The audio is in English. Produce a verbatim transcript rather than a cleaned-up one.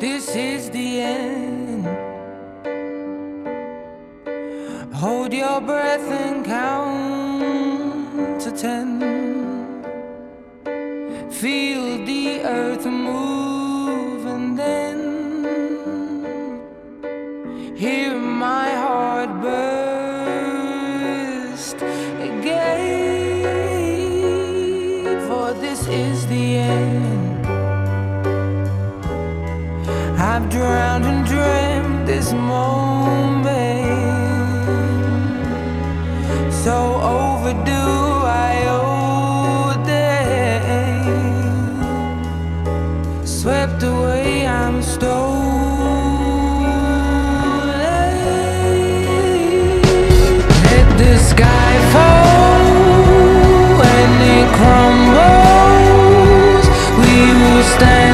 This is the end. Hold your breath and count to ten. Feel the earth move and then hear my heart burst again. For this is the end. I've drowned and dreamt this moment, so overdue I owe them. Swept away, I'm stolen. Let the sky fall and it crumbles. We will stand.